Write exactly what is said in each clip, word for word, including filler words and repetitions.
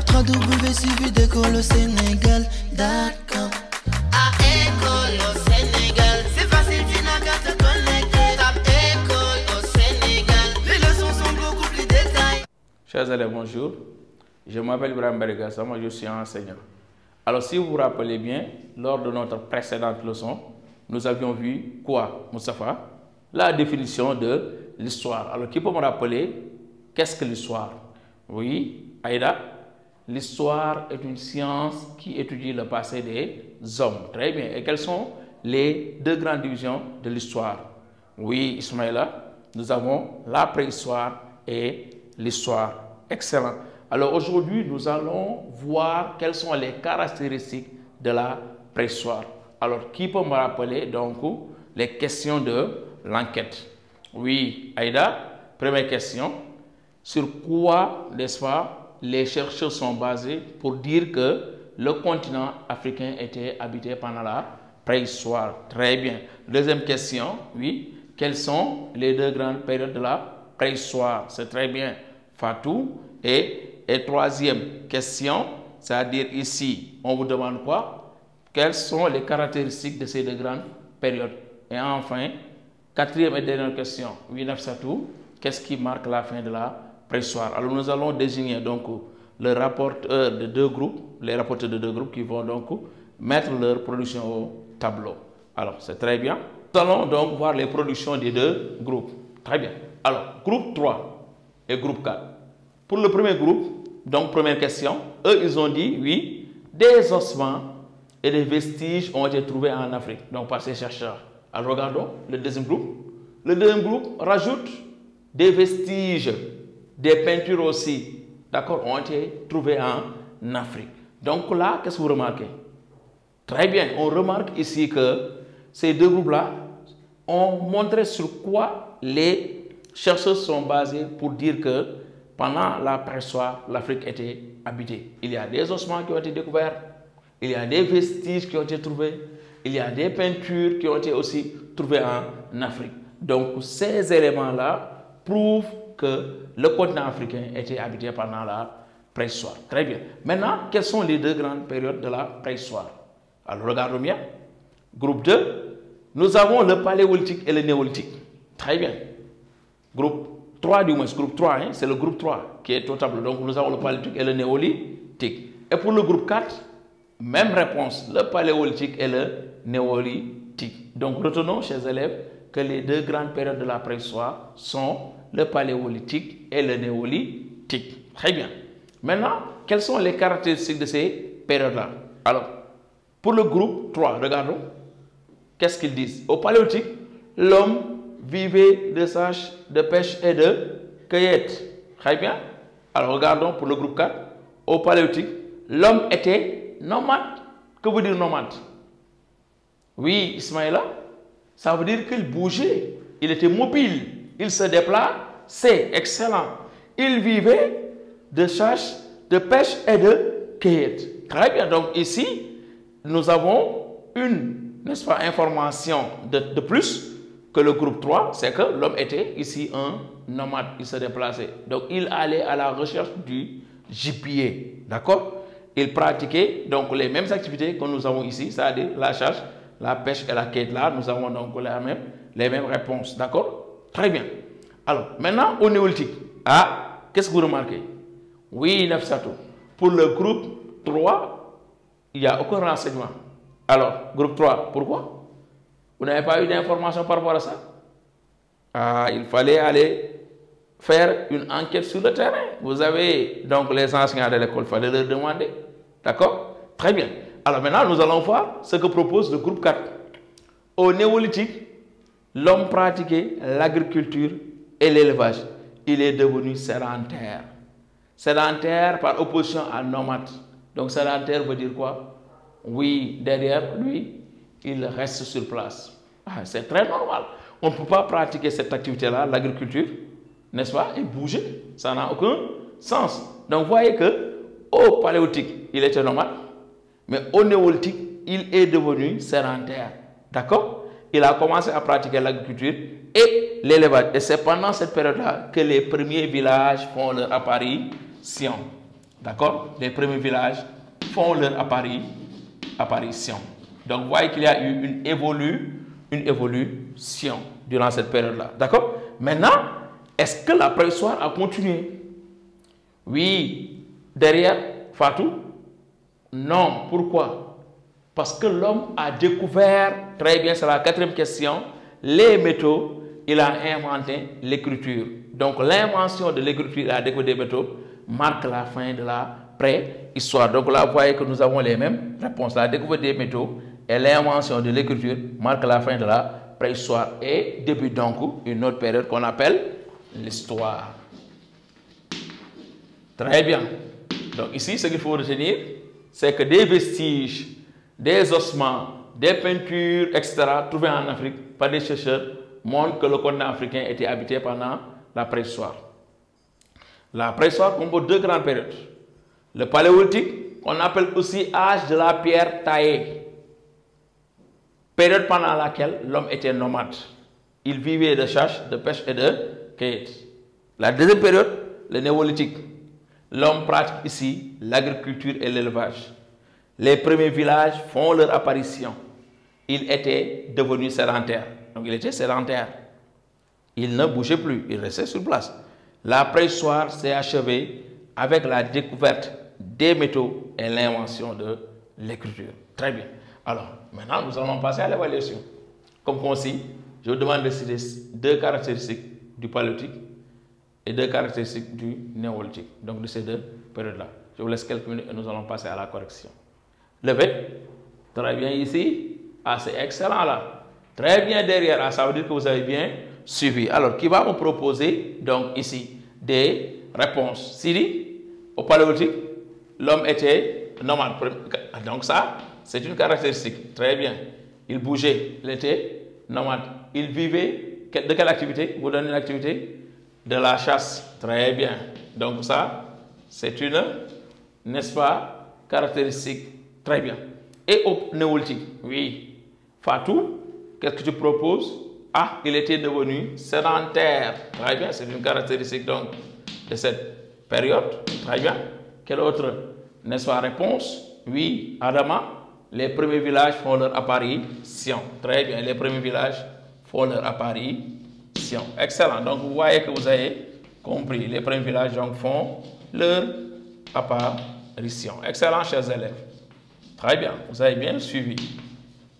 quatre W C V d'école au Sénégal. D'accord. À école au Sénégal, c'est facile, tu n'as qu'à te connecter. À école au Sénégal, les leçons sont beaucoup plus détaillées. Chers élèves, bonjour. Je m'appelle Ibrahim Bergasa, moi je suis enseignant. Alors si vous vous rappelez bien, lors de notre précédente leçon, nous avions vu quoi, Moustapha? La définition de l'histoire. Alors qui peut me rappeler qu'est-ce que l'histoire? Oui, Aïda, l'histoire est une science qui étudie le passé des hommes. Très bien. Et quelles sont les deux grandes divisions de l'histoire? Oui, Ismaïla, nous avons la préhistoire et l'histoire. Excellent. Alors aujourd'hui, nous allons voir quelles sont les caractéristiques de la préhistoire. Alors, qui peut me rappeler donc les questions de l'enquête? Oui, Aïda, première question. Sur quoi, n'est-ce pas, les chercheurs sont basés pour dire que le continent africain était habité pendant la préhistoire? Très bien. Deuxième question, oui. Quelles sont les deux grandes périodes de la préhistoire? C'est très bien. Fatou. Et Et troisième question, c'est-à-dire ici, on vous demande quoi? Quelles sont les caractéristiques de ces deux grandes périodes? Et enfin, quatrième et dernière question, oui, Nafsatou, qu'est-ce qui marque la fin de la préhistoire? Alors nous allons désigner donc le rapporteur de deux groupes, les rapporteurs de deux groupes qui vont donc mettre leur production au tableau. Alors c'est très bien. Nous allons donc voir les productions des deux groupes. Très bien. Alors, groupe trois et groupe quatre. Pour le premier groupe, donc, première question, eux, ils ont dit, oui, des ossements et des vestiges ont été trouvés en Afrique, donc par ces chercheurs. Alors, regardons le deuxième groupe. Le deuxième groupe rajoute des vestiges, des peintures aussi, d'accord, ont été trouvées en Afrique. Donc là, qu'est-ce que vous remarquez? Très bien, on remarque ici que ces deux groupes-là ont montré sur quoi les chercheurs sont basés pour dire que pendant la préhistoire, l'Afrique était habitée. Il y a des ossements qui ont été découverts, il y a des vestiges qui ont été trouvés, il y a des peintures qui ont été aussi trouvées en Afrique. Donc ces éléments-là prouvent que le continent africain était habité pendant la préhistoire. Très bien. Maintenant, quelles sont les deux grandes périodes de la préhistoire? Alors regardons bien. Groupe deux, nous avons le paléolithique et le néolithique. Très bien. Groupe trois du moins, ce groupe trois, hein, c'est le groupe trois qui est au tableau. Donc nous avons le paléolithique et le néolithique. Et pour le groupe quatre, même réponse, le paléolithique et le néolithique. Donc retenons, chers élèves, que les deux grandes périodes de la préhistoire sont le paléolithique et le néolithique. Très bien. Maintenant, quelles sont les caractéristiques de ces périodes-là? Alors, pour le groupe trois, regardons, qu'est-ce qu'ils disent? Au paléolithique, l'homme vivez de sages, de pêche et de cueillette. Très bien. Alors regardons pour le groupe quatre. Au paléolithique, l'homme était nomade. Que veut dire nomade? Oui, Ismaïla, ça veut dire qu'il bougeait. Il était mobile. Il se déplaçait. Excellent. Il vivait de sages, de pêche et de cueillette. Très bien. Donc ici, nous avons une, n'est-ce pas, information de, de plus. Que le groupe trois, c'est que l'homme était ici un nomade, il se déplaçait. Donc, il allait à la recherche du gibier, d'accord? Il pratiquait donc les mêmes activités que nous avons ici, c'est-à-dire la chasse, la pêche et la cueillette. Là, nous avons donc la même, les mêmes réponses, d'accord? Très bien. Alors, maintenant, au néolithique, ah, qu'est-ce que vous remarquez? Oui, Nafsatou, pour le groupe trois, il n'y a aucun renseignement. Alors, groupe trois, pourquoi? Vous n'avez pas eu d'informations par rapport à ça? Ah, il fallait aller faire une enquête sur le terrain. Vous avez donc les enseignants de l'école, il fallait leur demander. D'accord? Très bien. Alors maintenant, nous allons voir ce que propose le groupe quatre. Au néolithique, l'homme pratiquait l'agriculture et l'élevage. Il est devenu sédentaire. Sédentaire par opposition à nomade. Donc sédentaire veut dire quoi? Oui, derrière lui, il reste sur place. Ah, c'est très normal. On ne peut pas pratiquer cette activité-là, l'agriculture, n'est-ce pas, et bouger. Ça n'a aucun sens. Donc, vous voyez que au paléolithique, il était nomade, mais au néolithique, il est devenu sédentaire. D'accord? Il a commencé à pratiquer l'agriculture et l'élevage. Et c'est pendant cette période-là que les premiers villages font leur apparition. D'accord? Les premiers villages font leur apparition. Donc, vous voyez qu'il y a eu une, évolu, une évolution durant cette période-là. D'accord? Maintenant, est-ce que la préhistoire a continué? Oui. Derrière Fatou? Non. Pourquoi? Parce que l'homme a découvert, très bien, c'est la quatrième question, les métaux, il a inventé l'écriture. Donc, l'invention de l'écriture, il a découvert des métaux, marque la fin de la préhistoire. Donc là, vous voyez que nous avons les mêmes réponses. La découverte des métaux et l'invention de l'écriture marque la fin de la préhistoire et début donc une autre période qu'on appelle l'histoire. Très bien. Donc ici, ce qu'il faut retenir, c'est que des vestiges, des ossements, des peintures, et cetera trouvés en Afrique par des chercheurs montrent que le continent africain était habité pendant la préhistoire. La préhistoire comporte deux grandes périodes. Le paléolithique, on appelle aussi âge de la pierre taillée. Période pendant laquelle l'homme était nomade. Il vivait de chasse, de pêche et de cueillette. La deuxième période, le néolithique. L'homme pratique ici l'agriculture et l'élevage. Les premiers villages font leur apparition. Ils étaient devenus sédentaires. Donc il était sédentaire. Il ne bougeait plus, il restait sur place. La préhistoire s'est achevée avec la découverte des métaux et l'invention de l'écriture. Très bien. Alors, maintenant, nous allons passer à l'évaluation. Comme consigne, je vous demande de citer deux caractéristiques du paléolithique et deux caractéristiques du néolithique. Donc, de ces deux périodes-là. Je vous laisse quelques minutes et nous allons passer à la correction. Levez. Très bien ici. Ah, c'est excellent là. Très bien derrière. Ah, ça veut dire que vous avez bien suivi. Alors, qui va vous proposer, donc, ici, des réponses? Siri? Au paléolithique, l'homme était nomade. Donc ça, c'est une caractéristique. Très bien. Il bougeait, il était nomade. Il vivait de quelle activité? Vous donnez l'activité de la chasse. Très bien. Donc ça, c'est une, n'est-ce pas, caractéristique. Très bien. Et au néolithique, oui. Fatou, qu'est-ce que tu proposes? Ah, il était devenu sédentaire. Très bien, c'est une caractéristique donc de cette période, très bien. Quelle autre, n'est-ce pas, réponse? Oui, Adama, les premiers villages font leur apparition. Très bien, les premiers villages font leur apparition. Excellent, donc vous voyez que vous avez compris. Les premiers villages donc, font leur apparition. Excellent, chers élèves. Très bien, vous avez bien suivi.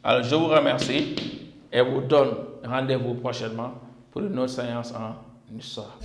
Alors, je vous remercie et vous donne rendez-vous prochainement pour une autre séance en histoire.